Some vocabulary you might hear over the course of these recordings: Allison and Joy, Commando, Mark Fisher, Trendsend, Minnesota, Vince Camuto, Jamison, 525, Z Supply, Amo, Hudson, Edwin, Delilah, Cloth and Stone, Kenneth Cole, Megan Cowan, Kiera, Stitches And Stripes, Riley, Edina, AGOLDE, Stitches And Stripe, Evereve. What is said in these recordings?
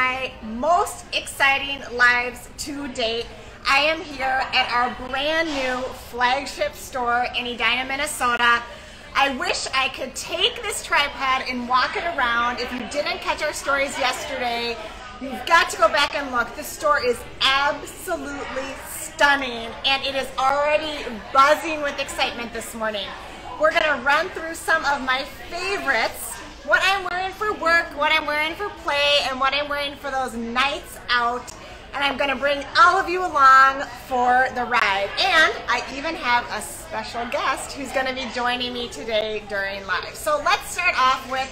my most exciting lives to date. I am here at our brand new flagship store in Edina, Minnesota. I wish I could take this tripod and walk it around. If you didn't catch our stories yesterday, you've got to go back and look. This store is absolutely stunning, and it is already buzzing with excitement this morning. We're gonna run through some of my favorites, what I'm wearing for work, what I'm wearing for play, and what I'm wearing for those nights out. And I'm gonna bring all of you along for the ride. And I even have a special guest who's gonna be joining me today during live. So let's start off with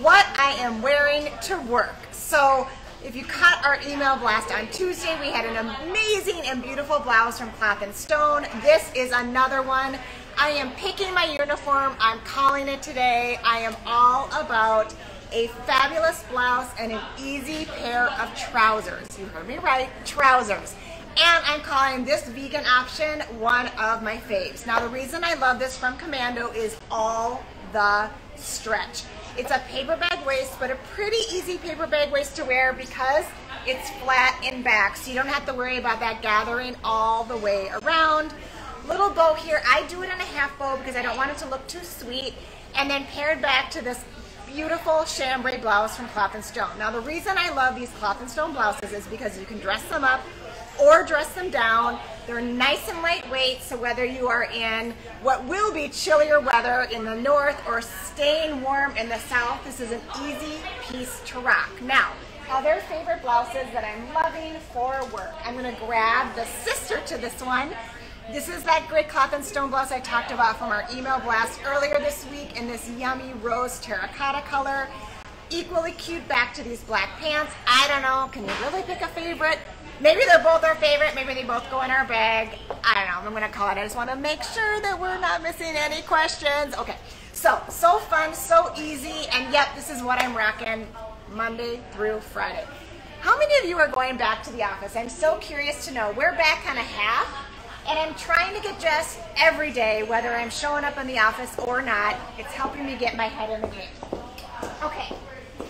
what I am wearing to work. So if you caught our email blast on Tuesday, we had an amazing and beautiful blouse from Cloth and Stone. This is another one. I am picking my uniform. I'm calling it today. I am all about a fabulous blouse and an easy pair of trousers. You heard me right, trousers. And I'm calling this vegan option one of my faves. Now, the reason I love this from Commando is all the stretch. It's a paper bag waist, but a pretty easy paper bag waist to wear because it's flat in back, so you don't have to worry about that gathering all the way around. Little bow here, I do it in a half bow because I don't want it to look too sweet, and then paired back to this beautiful chambray blouse from Cloth and Stone. Now, the reason I love these Cloth and Stone blouses is because you can dress them up or dress them down. They're nice and lightweight, so whether you are in what will be chillier weather in the north or staying warm in the south, this is an easy piece to rock. Now, other favorite blouses that I'm loving for work. I'm gonna grab the sister to this one. This is that great Cloth and Stone blouse I talked about from our email blast earlier this week in this yummy rose terracotta color. Equally cute back to these black pants. I don't know, can you really pick a favorite? Maybe they're both our favorite, maybe they both go in our bag. I don't know, I'm gonna call it. I just wanna make sure that we're not missing any questions. Okay, so fun, so easy, and yep, this is what I'm rocking Monday through Friday. How many of you are going back to the office? I'm so curious to know. We're back on a half, and I'm trying to get dressed every day, whether I'm showing up in the office or not. It's helping me get my head in the game. Okay.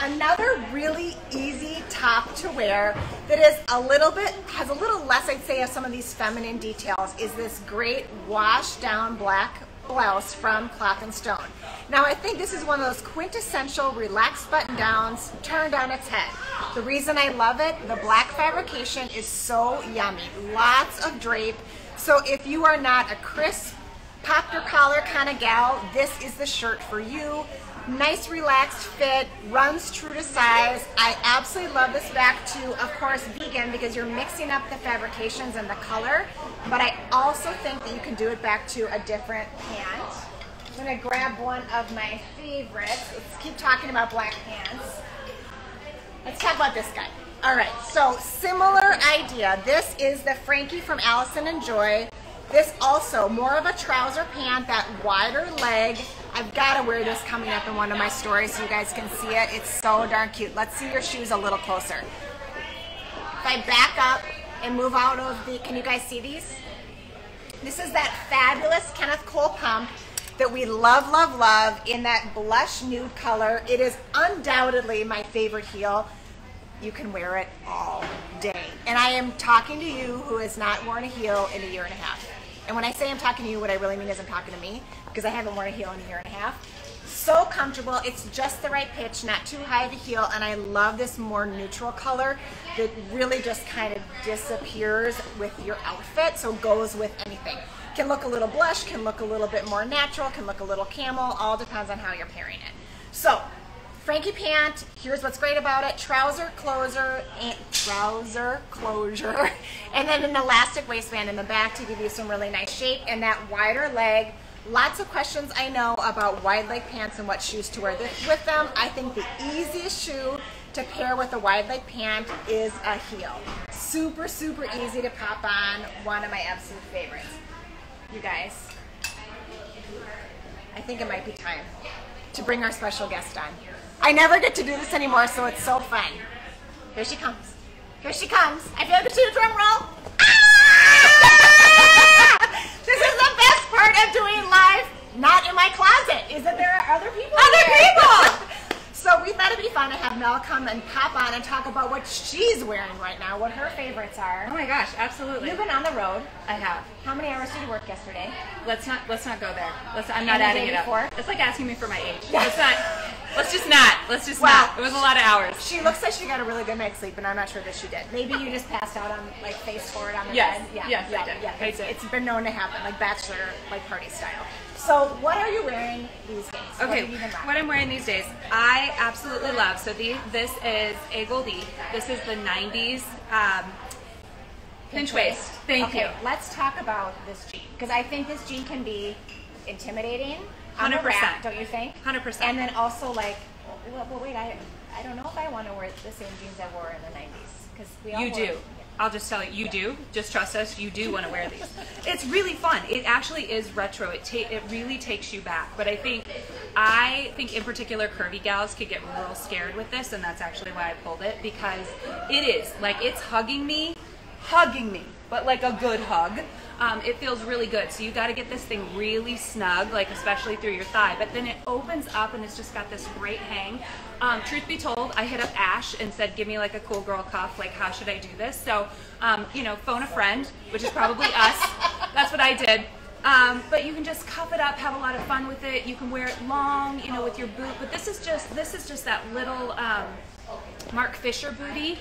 Another really easy top to wear that is a little bit, has a little less, I'd say, of some of these feminine details is this great washed down black blouse from Cloth and Stone. Now, I think this is one of those quintessential relaxed button downs turned on its head. The reason I love it, the black fabrication is so yummy. Lots of drape. So if you are not a crisp, pop your collar kind of gal, this is the shirt for you. Nice relaxed fit, runs true to size. I absolutely love this back to, of course, vegan because you're mixing up the fabrications and the color, but I also think that you can do it back to a different pant. I'm gonna grab one of my favorites. Let's keep talking about black pants. Let's talk about this guy. All right, so similar idea. This is the Frankie from Allison and Joy. This also, more of a trouser pant, that wider leg. I've got to wear this coming up in one of my stories so you guys can see it. It's so darn cute. Let's see your shoes a little closer. If I back up and move out of the, can you guys see these? This is that fabulous Kenneth Cole pump that we love, love, love in that blush nude color. It is undoubtedly my favorite heel. You can wear it all day. And I am talking to you who has not worn a heel in a year and a half. And when I say I'm talking to you, what I really mean is I'm talking to me, because I haven't worn a heel in a year and a half. So comfortable, it's just the right pitch, not too high of a heel, and I love this more neutral color that really just kind of disappears with your outfit, so goes with anything. Can look a little blush, can look a little bit more natural, can look a little camel, all depends on how you're pairing it. So, Frankie pant, here's what's great about it, trouser closure, and then an elastic waistband in the back to give you some really nice shape, and that wider leg. Lots of questions I know about wide leg pants and what shoes to wear with them. I think the easiest shoe to pair with a wide leg pant is a heel. Super, super easy to pop on, one of my absolute favorites. You guys, I think it might be time to bring our special guest on. I never get to do this anymore, so it's so fun. Here she comes. Here she comes. I feel like I should do a drum roll. Ah! This is the best part of doing live, not in my closet, is that there are other people. So we thought it'd be fun to have I'll come and pop on and talk about what she's wearing right now, what her favorites are. Oh my gosh, absolutely. You've been on the road. I have. How many hours did you work yesterday? Let's not go there. I'm not adding it up. It's like asking me for my age. Let's just not. It was a lot of hours. She looks like she got a really good night's sleep, and I'm not sure that she did. Maybe you just passed out on like face forward on the bed. Yes, I did. It's been known to happen, like bachelor, like party style. So what are you wearing these days? Okay, what I'm wearing these days, I absolutely love. So this is AGOLDE. This is the 90s pinch waist. Thank you. Let's talk about this jean, because I think this jean can be intimidating. 100%, don't you think? 100%. And then also like, well, wait, I don't know if I want to wear the same jeans I wore in the 90s, because we all do. I'll just tell you, you do. Just trust us. You do want to wear these. It's really fun. It actually is retro. It really takes you back. But I think in particular curvy gals could get real scared with this, and that's actually why I pulled it, because it is like it's hugging me, but like a good hug. It feels really good. So you got to get this thing really snug, like especially through your thigh, but then it opens up and it's just got this great hang. Truth be told, I hit up Ash and said, give me like a cool girl cuff, like how should I do this? So, you know, phone a friend, which is probably us. That's what I did. But you can just cuff it up, have a lot of fun with it. You can wear it long, you know, with your boot, but this is just that little Mark Fisher booty,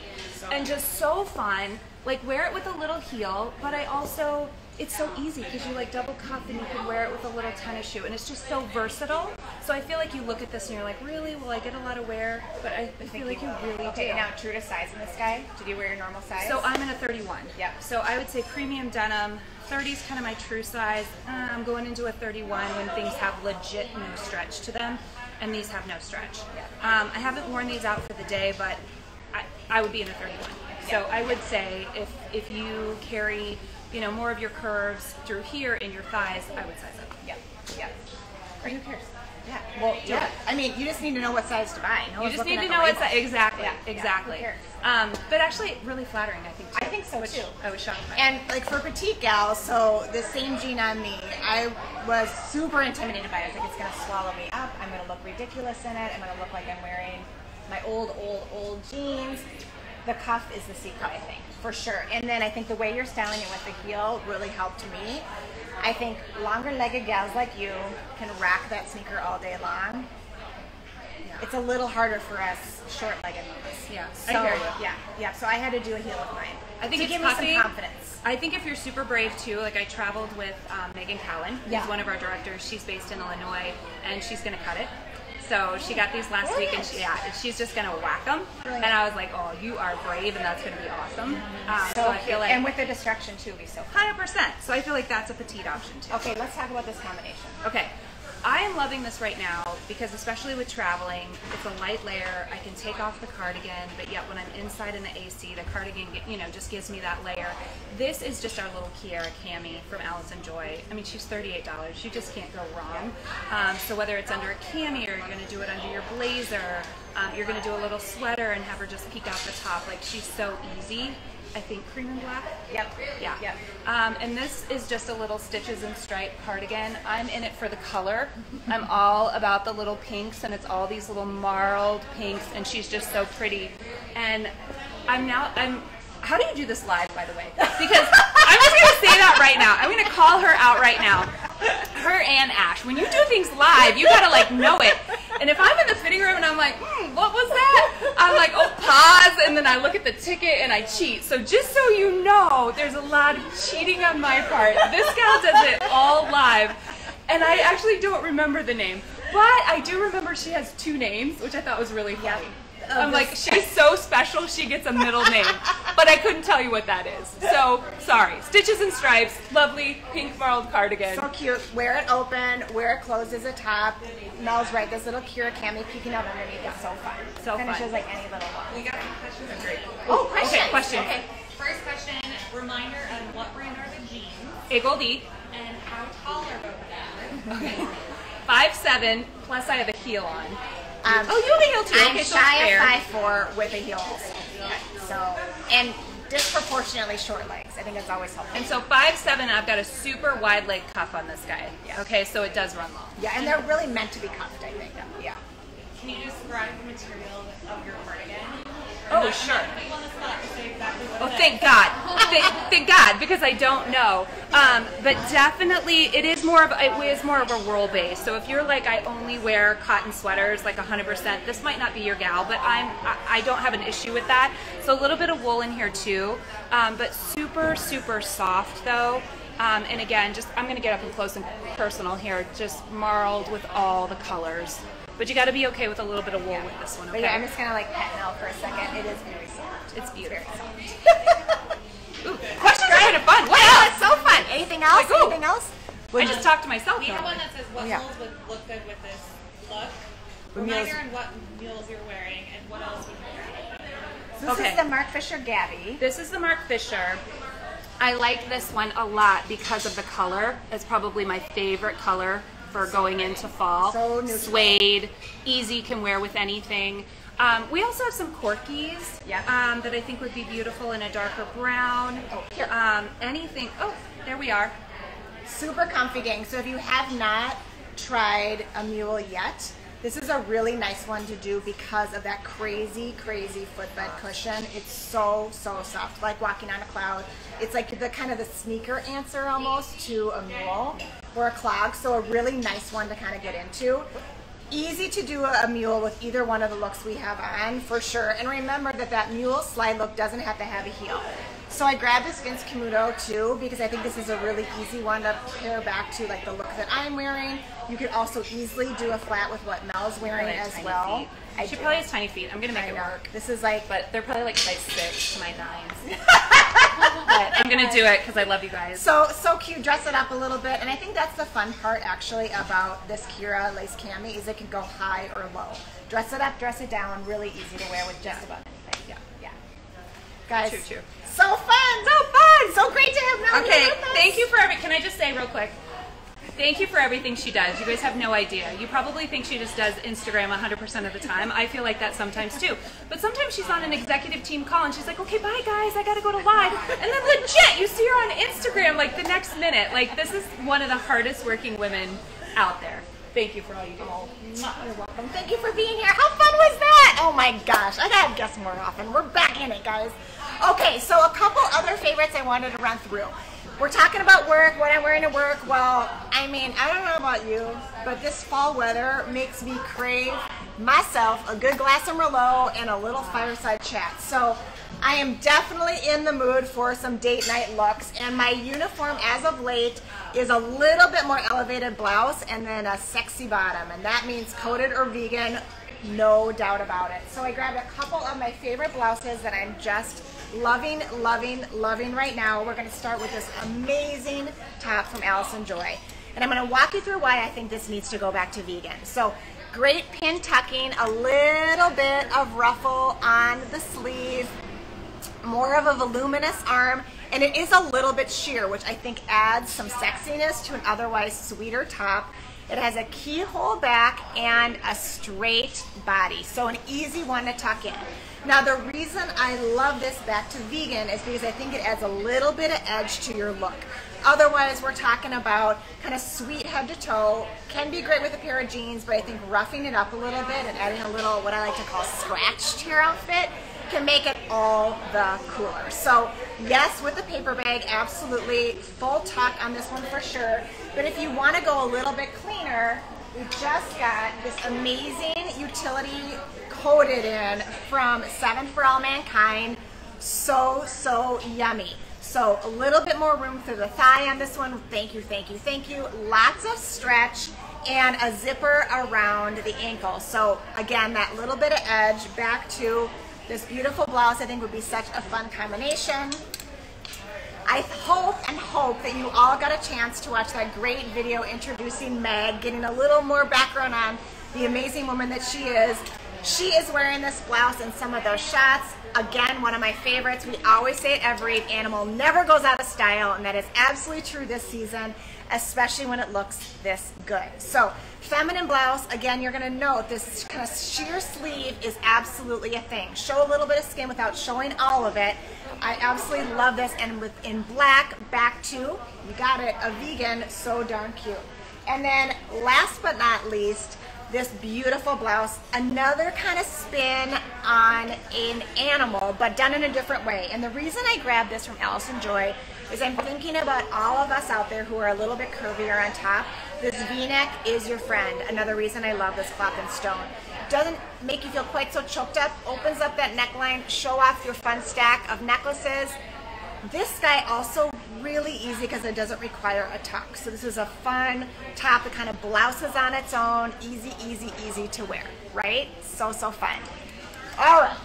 and just so fun. Like wear it with a little heel, but I also, it's so easy because you like double cuff and you can wear it with a little tennis shoe, and it's just so versatile. So I feel like you look at this and you're like, really? Will I get a lot of wear? But I feel like you really do. Okay, now true to size in this guy, did you wear your normal size? So I'm in a 31. Yep. So I would say premium denim, 30 is kind of my true size. I'm going into a 31 when things have legit no stretch to them, and these have no stretch. Yep. I haven't worn these out for the day, but I would be in a 31. So I would say if you carry, you know, more of your curves through here in your thighs, I would size up. Yeah. Yeah. Or who cares? Yeah. Well, yeah. I mean, you just need to know what size to buy. You just need to know what size. Exactly. Yeah. Exactly. Yeah. But actually, really flattering, I think. Too. I think so too. I was shocked by. And like for petite gals, so the same jean on me, I was super intimidated by it. I was like, it's gonna swallow me up. I'm gonna look ridiculous in it. I'm gonna look like I'm wearing my old jeans. The cuff is the secret, I think, for sure. And then I think the way you're styling it with the heel really helped me. I think longer-legged gals like you can rock that sneaker all day long. Yeah. It's a little harder for us short-legged ones. Yeah, so, I hear you. Yeah. So I had to do a heel with mine. I think it gave me some confidence. I think if you're super brave too, like I traveled with Megan Cowan, who's one of our directors. She's based in Illinois, and she's gonna cut it. So she got these last week, and she's just gonna whack them. Brilliant. And I was like, oh, you are brave, and that's gonna be awesome. So I feel like, and with the destruction too, be so 100%. So I feel like that's a petite option too. Okay, let's talk about this combination. Okay, I am loving this right now because especially with traveling, it's a light layer. I can take off the cardigan, but yet when I'm inside in the AC, the cardigan, you know, just gives me that layer. This is just our little Kiera cami from Allison and Joy. I mean, she's $38. You just can't go wrong. So whether it's under a cami or you're going to do it under your blazer, you're going to do a little sweater and have her just peek out the top. Like, she's so easy. I think cream and black. Yep. Yeah. Yep. And this is just a little Stitches and Stripe cardigan. I'm in it for the color. I'm all about the little pinks, and it's all these little marled pinks, and she's just so pretty. And how do you do this live, by the way? Because I'm just gonna say that right now. I'm gonna call her out right now. Her and Ash. When you do things live, you gotta like know it. And if I'm in the fitting room and I'm like, what was that? I'm like, oh, pause, and then I look at the ticket and I cheat. So just so you know, there's a lot of cheating on my part. This gal does it all live, and I actually don't remember the name. But I do remember she has two names, which I thought was really funny. Yep. I'm like, she's so special, she gets a middle name. But I couldn't tell you what that is. So, sorry. Stitches and Stripes, lovely pink marled cardigan. So cute. Wear it open, wear it closed as a top. Mel's right, this little Kiera cami peeking out underneath is so fun. So fun. Finishes like any little one. We got some questions? Great. Oh, question. Okay, question. Okay. First question, reminder on what brand are the jeans? AGOLDE. And how tall are both of them? Okay. 5'7", plus I have a heel on. You have a heel too. I'm shy of 5'4" with a heel also. Okay. So, and disproportionately short legs. I think that's always helpful. And so 5'7", I've got a super wide leg cuff on this guy. Yeah. Okay, so it does run long. Yeah, and they're really meant to be cuffed, I think. Yeah. Can you describe the material of your cardigan? Oh, sure. Oh, thank God. Thank God, because I don't know. But definitely, it is more of a roll base. So if you're like, I only wear cotton sweaters, like 100%, this might not be your gal, but I don't have an issue with that. So a little bit of wool in here too, but super, super soft though. And again, I'm gonna get up and close and personal here, just marled with all the colors. But you got to be okay with a little bit of wool with this one. Okay? But yeah, I'm just gonna like pet Mel for a second. It is very soft. It's beautiful. It's very soft. Ooh, questions are kind of fun. What else? It's so fun. Anything else? Like, anything else? I just talked to myself. We have one that says what mules would look good with this look. Reminder on what mules you're wearing and what else would you wear. So this is the Mark Fisher Gabby. This is the Mark Fisher. I like this one a lot because of the color. It's probably my favorite color for going into fall. So suede, easy, can wear with anything. We also have some corkies that I think would be beautiful in a darker brown. Anything. Oh, there we are. Super comfy, gang. So if you have not tried a mule yet, this is a really nice one to do because of that crazy, crazy footbed cushion. It's so, so soft, like walking on a cloud. It's like the kind of the sneaker answer almost to a mule or a clog. So a really nice one to kind of get into. Easy to do a mule with either one of the looks we have on for sure. And remember that that mule slide look doesn't have to have a heel. So I grabbed this Vince Camuto too because I think this is a really easy one to pair back to like the look that I'm wearing. You could also easily do a flat with what Mel's wearing as well. She probably has tiny feet. I'm gonna make it work. This is like, but they're probably like size 6 to 9s. But I'm gonna do it because I love you guys. So cute. Dress it up a little bit, and I think that's the fun part actually about this Kiera lace cami is it can go high or low. Dress it up, dress it down. Really easy to wear with just about anything. Yeah. Guys. True. So fun. So fun. So great to have Mel here with us. Thank you for everything. Can I just say real quick? Thank you for everything she does. You guys have no idea. You probably think she just does Instagram 100% of the time. I feel like that sometimes too. But sometimes she's on an executive team call and she's like, okay, bye guys, I gotta go to live. And then legit, you see her on Instagram like the next minute. Like this is one of the hardest working women out there. Thank you for all you do. You're welcome. Thank you for being here. How fun was that? Oh my gosh, I gotta guess more often. We're back in it, guys. Okay, so a couple other favorites I wanted to run through. We're talking about work, what I'm wearing to work. Well, I mean, I don't know about you, but this fall weather makes me crave myself a good glass of Merlot and a little fireside chat. So I am definitely in the mood for some date night looks. And my uniform as of late is a little bit more elevated blouse and then a sexy bottom. And that means coated or vegan, no doubt about it. So I grabbed a couple of my favorite blouses that I'm just loving, loving, loving right now. We're going to start with this amazing top from Allison and Joy. And I'm going to walk you through why I think this needs to go back to vegan. So great pin tucking, a little bit of ruffle on the sleeve, more of a voluminous arm, and it is a little bit sheer, which I think adds some sexiness to an otherwise sweeter top. It has a keyhole back and a straight body, so an easy one to tuck in. Now the reason I love this back to vegan is because I think it adds a little bit of edge to your look. Otherwise, we're talking about kind of sweet head to toe, can be great with a pair of jeans, but I think roughing it up a little bit and adding a little what I like to call scratch to your outfit can make it all the cooler. So yes, with the paper bag, absolutely full tuck on this one for sure. But if you want to go a little bit cleaner, we just got this amazing utility coated in from 7 for All Mankind. So yummy. So a little bit more room through the thigh on this one. Thank you, thank you, thank you. Lots of stretch and a zipper around the ankle. So again, that little bit of edge back to this beautiful blouse I think would be such a fun combination. I hope that you all got a chance to watch that great video introducing Meg, getting a little more background on the amazing woman that she is. She is wearing this blouse in some of those shots. Again, one of my favorites. We always say it every animal never goes out of style, and that is absolutely true this season, especially when it looks this good. So feminine blouse, again, you're gonna note this kind of sheer sleeve is absolutely a thing. Show a little bit of skin without showing all of it. I absolutely love this, and in black, back to, you got it, a vegan, so darn cute. And then last but not least, this beautiful blouse. Another kind of spin on an animal, but done in a different way. And the reason I grabbed this from Allison Joy is I'm thinking about all of us out there who are a little bit curvier on top. This V-neck is your friend. Another reason I love this Cloth and Stone. Doesn't make you feel quite so choked up, opens up that neckline, show off your fun stack of necklaces. This guy also really easy because it doesn't require a tuck. So this is a fun top that kind of blouses on its own. Easy, easy, easy to wear, right? So, so fun. All right.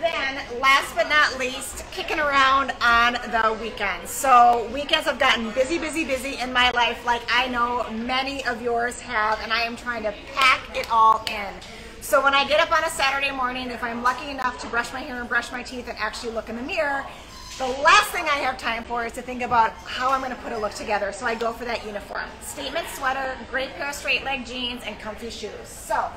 Then, last but not least, kicking around on the weekends. So weekends have gotten busy, busy, busy in my life, like I know many of yours have, and I am trying to pack it all in. So when I get up on a Saturday morning, if I'm lucky enough to brush my hair and brush my teeth and actually look in the mirror, the last thing I have time for is to think about how I'm going to put a look together. So I go for that uniform. Statement sweater, great pair of straight leg jeans, and comfy shoes. So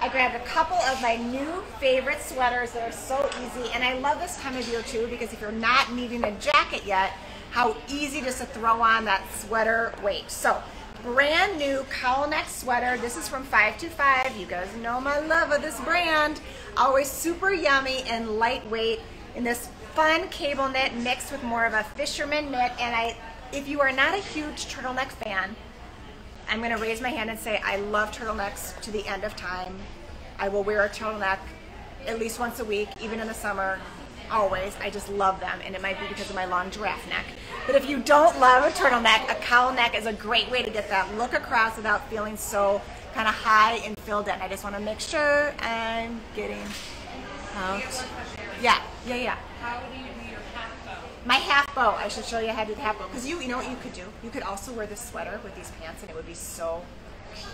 I grabbed a couple of my new favorite sweaters that are so easy, and I love this time of year too, because if you're not needing a jacket yet, how easy just to throw on that sweater weight. So brand new cowl neck sweater. This is from 525. You guys know my love of this brand. Always super yummy and lightweight in this fun cable knit mixed with more of a fisherman knit. And if you are not a huge turtleneck fan, I'm going to raise my hand and say I love turtlenecks to the end of time. I will wear a turtleneck at least once a week, even in the summer, always. I just love them, and it might be because of my long giraffe neck. But if you don't love a turtleneck, a cowl neck is a great way to get that look across without feeling so kind of high and filled in. I just want to make sure I'm getting out. Yeah. How do you do your half bow? My half bow. I should show you how to do the half bow. Because you know what you could do? You could also wear this sweater with these pants, and it would be so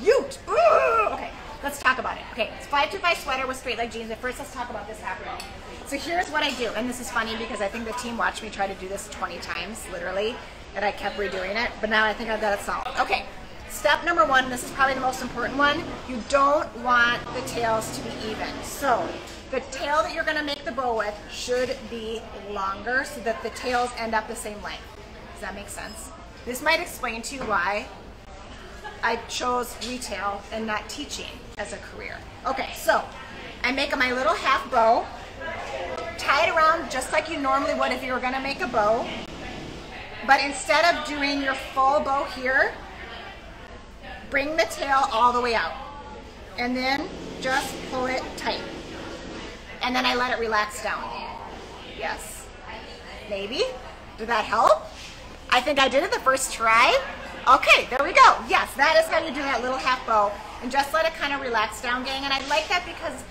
cute. Ooh! Okay, let's talk about it. Okay, it's 525 sweater with straight leg jeans. But first, let's talk about this half bow. So here's what I do. And this is funny because I think the team watched me try to do this 20 times, literally, and I kept redoing it. But now I think I've got it solved. Okay, step number one, this is probably the most important one. You don't want the tails to be even. So the tail that you're going to make the bow with should be longer so that the tails end up the same length. Does that make sense? This might explain to you why I chose retail and not teaching as a career. Okay, so I make my little half bow, tie it around just like you normally would if you were going to make a bow. But instead of doing your full bow here, bring the tail all the way out and then just pull it tight. And then I let it relax down. Yes. Maybe? Did that help? I think I did it the first try. Okay, there we go. Yes, that is how you do that little half bow. And just let it kind of relax down, gang. And I like that because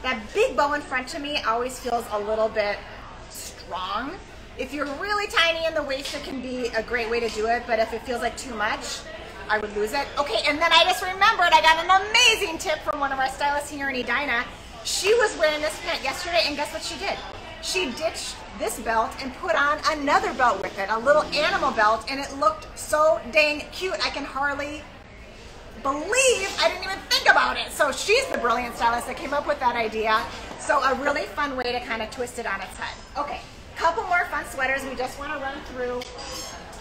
that big bow in front of me always feels a little bit strong. If you're really tiny in the waist, it can be a great way to do it. But if it feels like too much, I would lose it. Okay, and then I just remembered I got an amazing tip from one of our stylists here in Edina. She was wearing this pant yesterday, and guess what she did? She ditched this belt and put on another belt with it, a little animal belt, and it looked so dang cute. I can hardly believe I didn't even think about it. So she's the brilliant stylist that came up with that idea. So a really fun way to kind of twist it on its head. Okay, couple more fun sweaters we just want to run through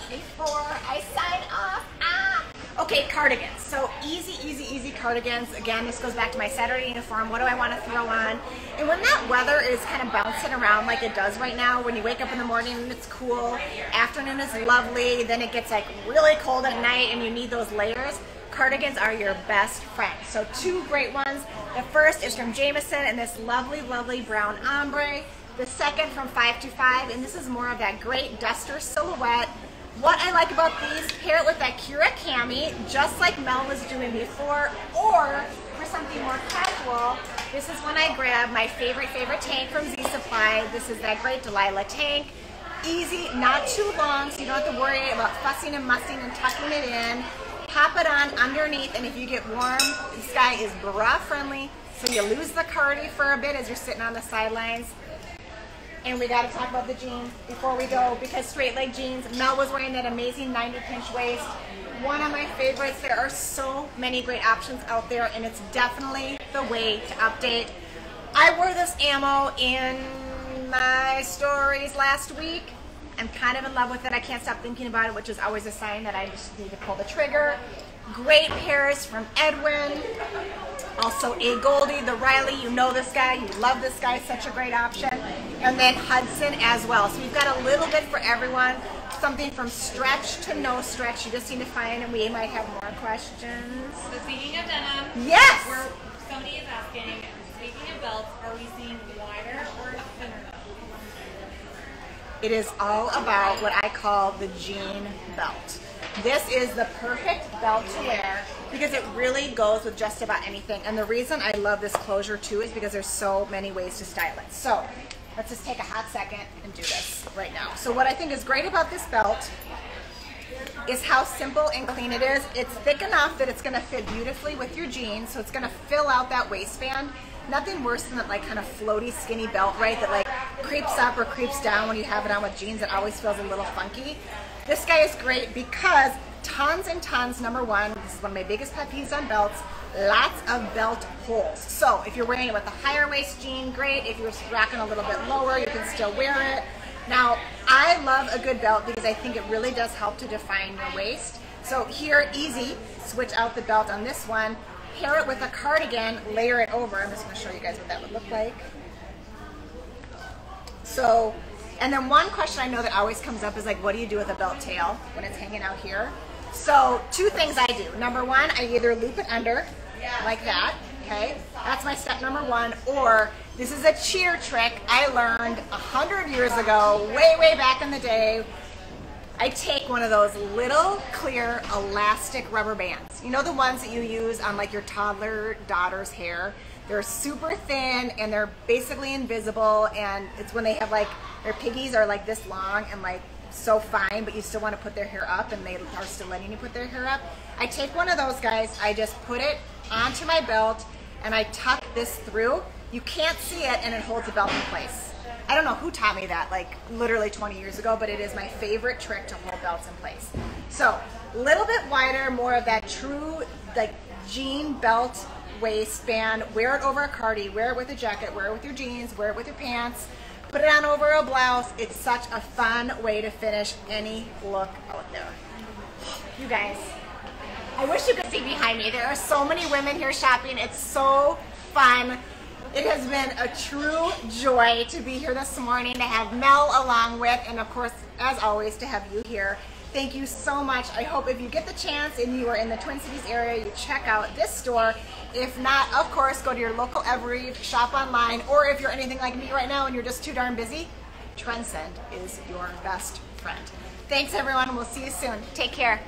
before I sign off. Okay, cardigans. So easy cardigans. Again, this goes back to my Saturday uniform. What do I want to throw on? And when that weather is kind of bouncing around like it does right now, when you wake up in the morning and it's cool, afternoon is lovely, then it gets like really cold at night and you need those layers, cardigans are your best friend. So two great ones. The first is from Jamison in this lovely, lovely brown ombre. The second from 525, and this is more of that great duster silhouette. What I like about these, pair it with that Kiera cami, just like Mel was doing before, or for something more casual, this is when I grab my favorite tank from Z Supply. This is that great Delilah tank. Easy, not too long, so you don't have to worry about fussing and mussing and tucking it in. Pop it on underneath, and if you get warm, this guy is bra friendly, so you lose the cardi for a bit as you're sitting on the sidelines. And we got to talk about the jeans before we go, because straight leg jeans, Mel was wearing that amazing 90-pinch waist. One of my favorites. There are so many great options out there, and it's definitely the way to update. I wore this Amo in my stories last week. I'm kind of in love with it. I can't stop thinking about it, which is always a sign that I just need to pull the trigger. Great pairs from Edwin. Also AGOLDE, the Riley, you know this guy, you love this guy, such a great option. And then Hudson as well. So we've got a little bit for everyone. Something from stretch to no stretch. You just need to find, and we might have more questions. So speaking of denim, yes! Somebody is asking, speaking of belts, are we seeing wider or thinner belts? It is all about what I call the jean belt. This is the perfect belt to wear because it really goes with just about anything. And the reason I love this closure too is because there's so many ways to style it. So let's just take a hot second and do this right now. So what I think is great about this belt is how simple and clean it is. It's thick enough that it's gonna fit beautifully with your jeans, so it's gonna fill out that waistband. Nothing worse than that like kind of floaty skinny belt, right, that like creeps up or creeps down when you have it on with jeans. It always feels a little funky. This guy is great because tons and tons, number one, this is one of my biggest pet peeves on belts, lots of belt holes. So if you're wearing it with a higher waist jean, great. If you're rocking a little bit lower, you can still wear it. Now, I love a good belt because I think it really does help to define your waist. So here, easy, switch out the belt on this one, pair it with a cardigan, layer it over. I'm just gonna show you guys what that would look like. So, and then one question I know that always comes up is like, what do you do with a belt tail when it's hanging out here? So two things I do. Number one, I either loop it under like that, okay? That's my step number one, or this is a cheer trick I learned 100 years ago, way, way back in the day. I take one of those little clear elastic rubber bands. You know the ones that you use on like your toddler daughter's hair? They're super thin and they're basically invisible, and it's when they have like, their piggies are like this long and like so fine, but you still want to put their hair up and they are still letting you put their hair up. I take one of those guys, I just put it onto my belt and I tuck this through. You can't see it and it holds the belt in place. I don't know who taught me that, like literally 20 years ago, but it is my favorite trick to hold belts in place. So, a little bit wider, more of that true like jean belt waistband, wear it over a cardi, wear it with a jacket, wear it with your jeans, wear it with your pants, put it on over a blouse. It's such a fun way to finish any look out there. You guys, I wish you could see behind me. There are so many women here shopping. It's so fun. It has been a true joy to be here this morning, to have Mel along with, and of course, as always, to have you here. Thank you so much. I hope if you get the chance and you are in the Twin Cities area, you check out this store. If not, of course, go to your local Evereve, shop online, or if you're anything like me right now and you're just too darn busy, Trendsend is your best friend. Thanks, everyone, and we'll see you soon. Take care.